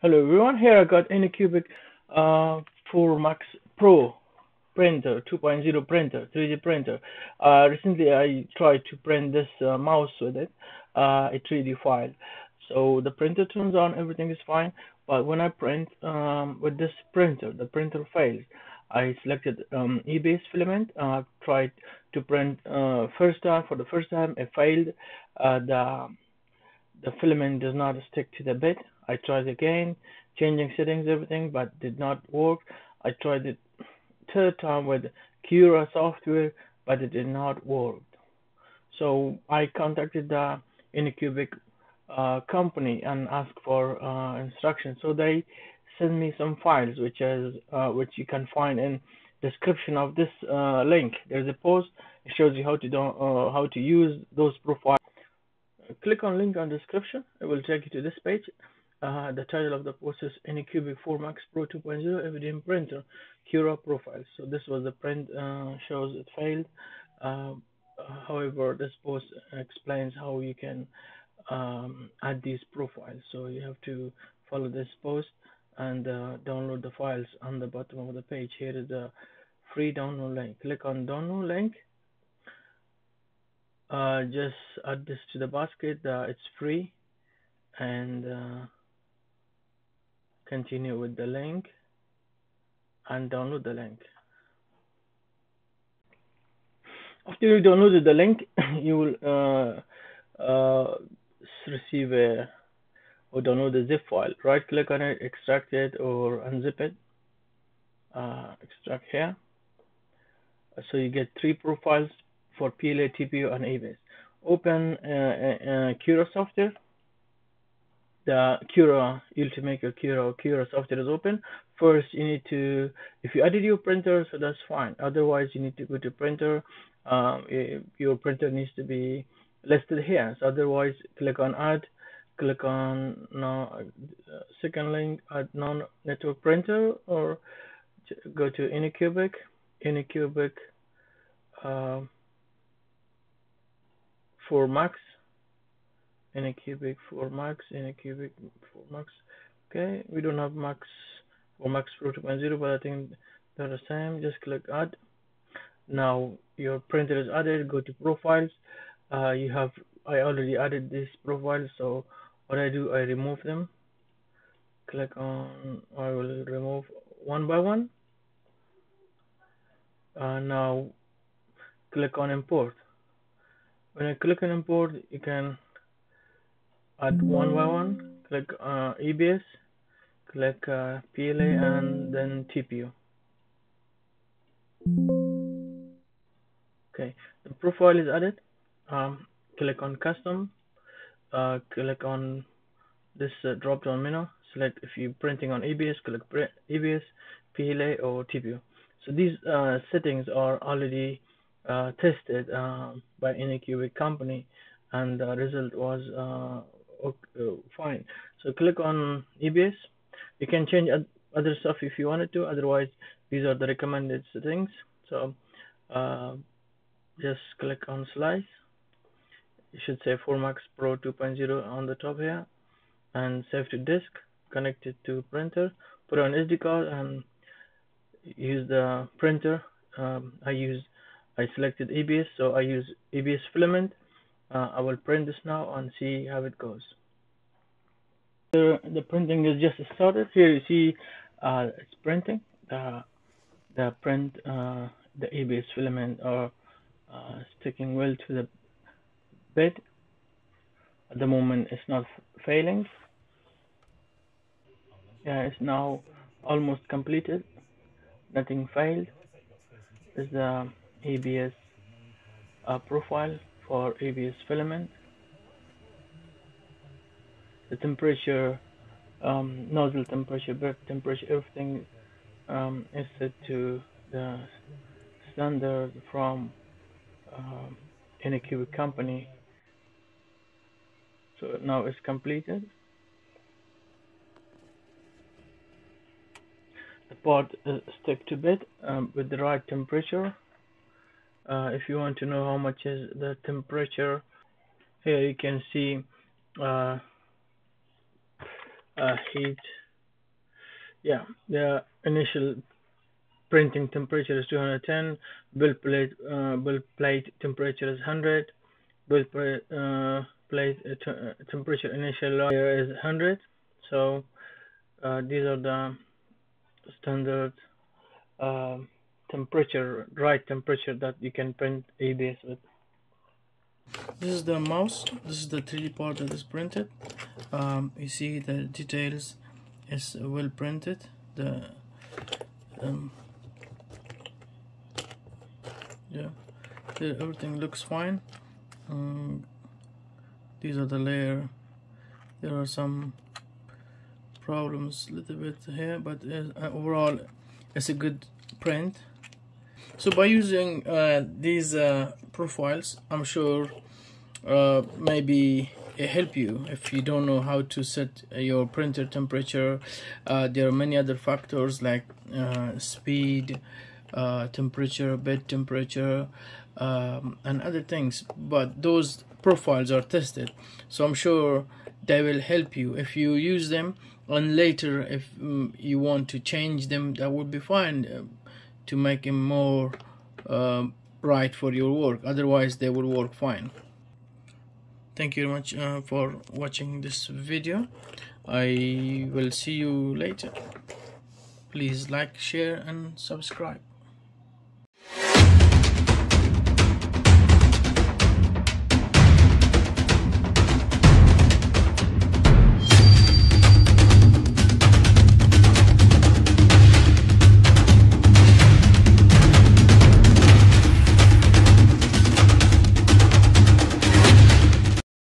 Hello everyone, here I got Anycubic 4 Max Pro printer, 2.0 printer, 3D printer. Recently I tried to print this mouse with it, a 3D file. So the printer turns on, everything is fine, but when I print with this printer, the printer fails. I selected e-base filament. I tried to print for the first time, it failed. The filament does not stick to the bed. I tried again, changing settings, everything, but did not work. I tried it third time with Cura software, but it did not work. So I contacted the Anycubic company and asked for instructions. So they sent me some files, which you can find in description of this link. There's a post. It shows you how to use those profiles. Click on link on description. It will take you to this page. The title of the post is Anycubic 4 Max Pro 2.0 Evident Printer Cura Profile. So this was the print, shows it failed. However, this post explains how you can add these profiles. So you have to follow this post and download the files on the bottom of the page. Here is the free download link. Click on download link. Just add this to the basket. It's free, and continue with the link and download the link. After you downloaded the link, you will receive or download the zip file. Right click on it, extract it or unzip it. Extract here. So you get 3 profiles for PLA, TPU and e-base. Open Cura software. The Cura, Ultimaker Cura software is open. First, you need to, if you added your printer, so that's fine. Otherwise, you need to go to printer. Your printer needs to be listed here. So otherwise, click on add. Click on second link, add non-network printer, or go to Anycubic. Anycubic 4 Max. Anycubic 4 Max, Anycubic 4 Max. Okay, we don't have Max or Max Pro 2.0, but I think they're the same. Just click add. Now your printer is added. Go to profiles. I already added these profiles, so what I do, I remove them. Click on, I will remove one by one. Now click on import. When I click on import, you can add one by one. Click EBS, click PLA, and then TPU. Okay, the profile is added. Click on custom. Click on this drop down menu. Select if you're printing on EBS. Click print EBS, PLA, or TPU. So these settings are already tested by Anycubic company, and the result was fine. So click on EBS. You can change other stuff if you wanted to, otherwise these are the recommended settings. So just click on slice. You should say 4 Max Pro 2.0 on the top here, and save to disk, connect it to printer, put on SD card and use the printer. I selected EBS, so I use EBS filament. I will print this now and see how it goes. The printing is just started. Here you see it's printing. The EBS filament are sticking well to the bed. At the moment, it's not failing. Yeah, it's now almost completed. Nothing failed. It's the EBS profile for ABS filament. The temperature, nozzle temperature, birth temperature, everything is set to the standard from Anycubic company. So now it's completed. The part is stuck to bed with the right temperature. If you want to know how much is the temperature, here you can see heat Yeah, the initial printing temperature is 210. Build plate temperature is 100. Build plate temperature initial layer is 100. So these are the standard temperature that you can print a base with. This is the mouse. This is the 3D part that is printed. You see the details is well printed. The everything looks fine. These are the layer. There are some problems a little bit here, but overall it's a good print. So by using these profiles, I'm sure maybe it help you if you don't know how to set your printer temperature. There are many other factors like speed, temperature, bed temperature, and other things, but those profiles are tested, so I'm sure they will help you if you use them. And later, if you want to change them, that would be fine, to make them more right for your work. Otherwise they will work fine. Thank you very much for watching this video. I will see you later. Please like, share and subscribe.